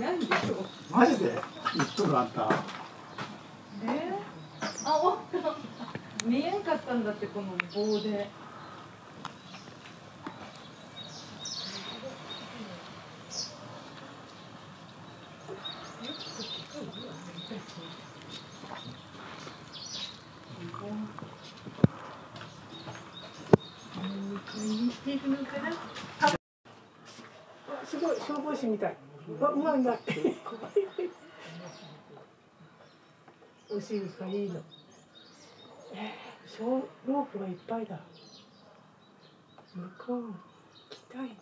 ないでしょ。マジで言っとるあんた。あ、わかった。見えんかったんだって、この棒で。すごい消防士みたい。うまいなって。おしるかいいの。ロープがいっぱいだ。向こう北へ。向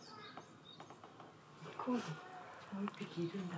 こうにもう一匹いるんだ。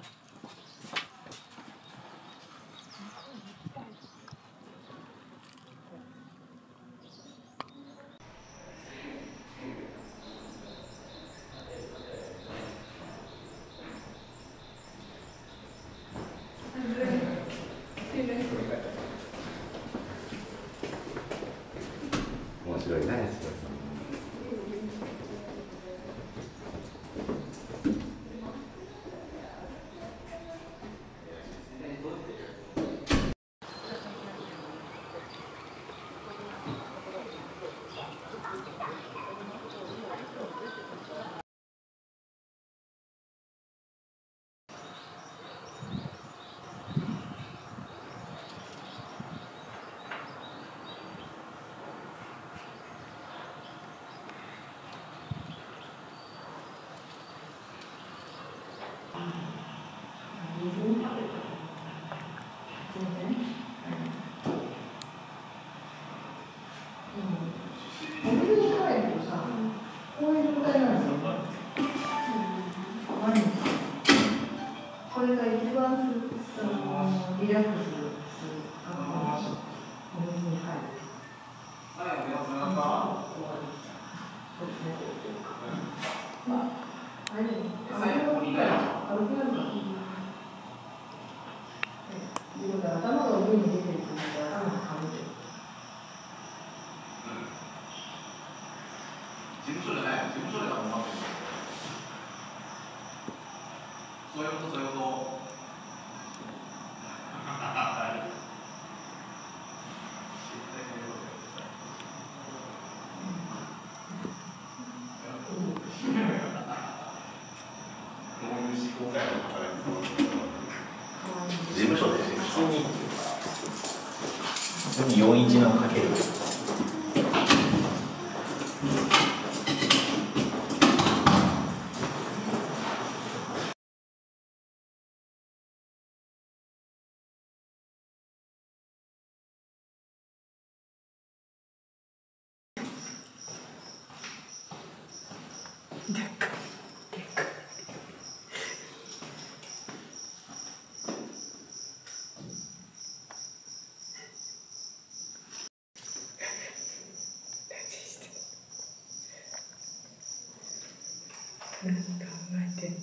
417をかける。でっかい。何考えてんの？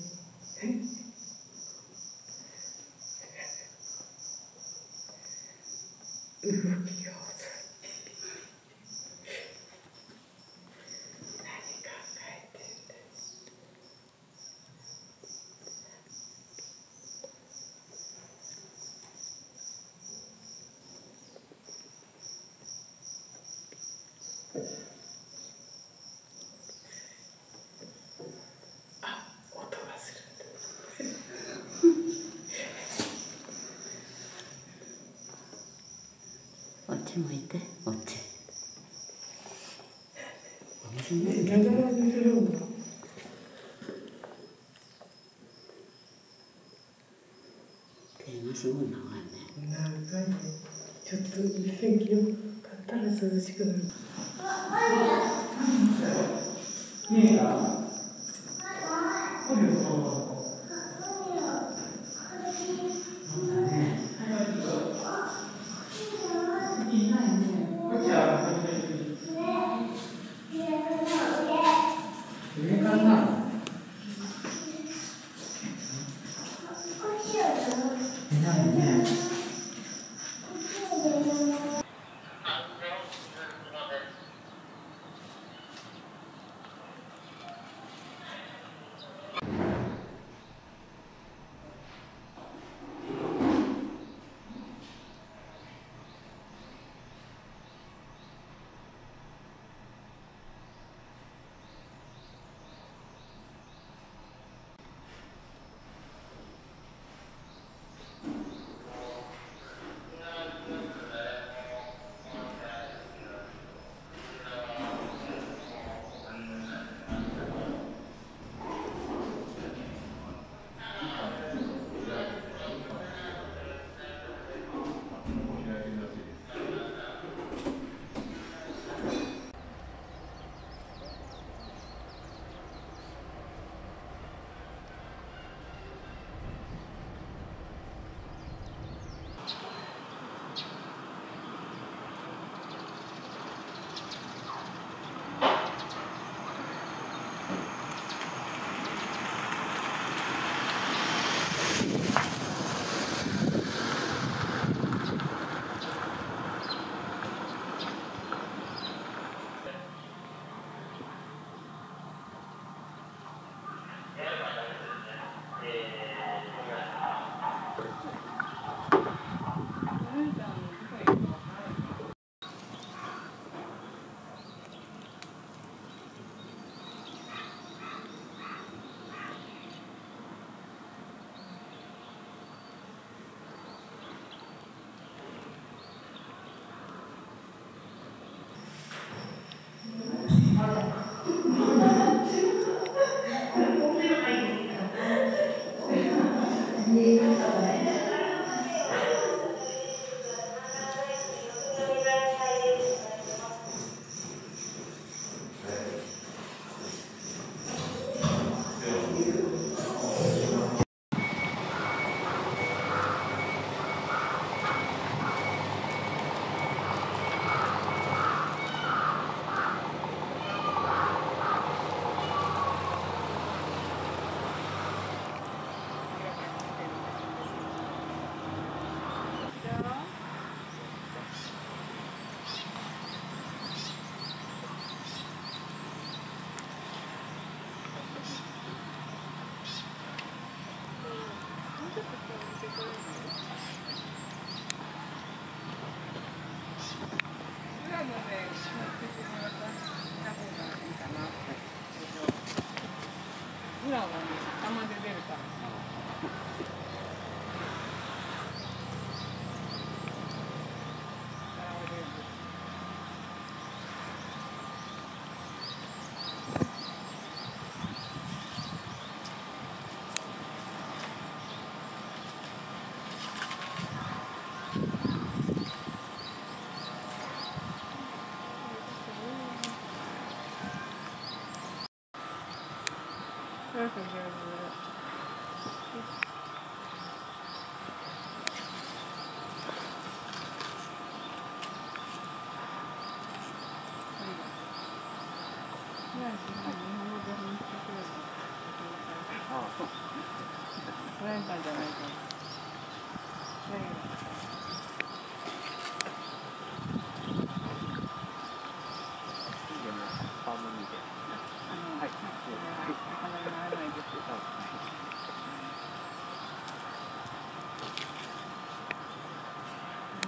動きが遅い。何考えてんだよ。向いて、こっち。手がすごい長いね。長いね。ちょっと天気良かったら涼しくなる。ねえか。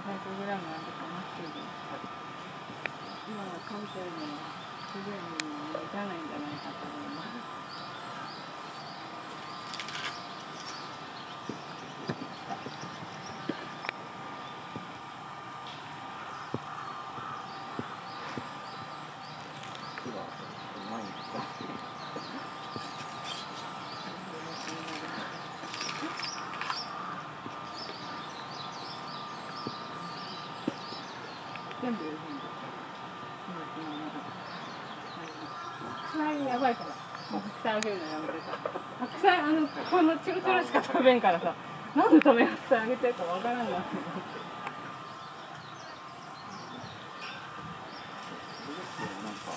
300gあるかなっていう。今は関東に100gに満たないんじゃないかと思います。全部白菜やばいから、白菜あげるのやめてさ、白菜このチロチロしか食べんからさ、なんで白菜あげてるかわからんな。野菜と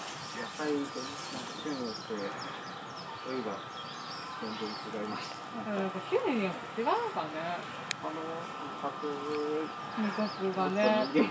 全部って例えば全然違います。なんか種類によって違うのかね。味覚がね。野生の。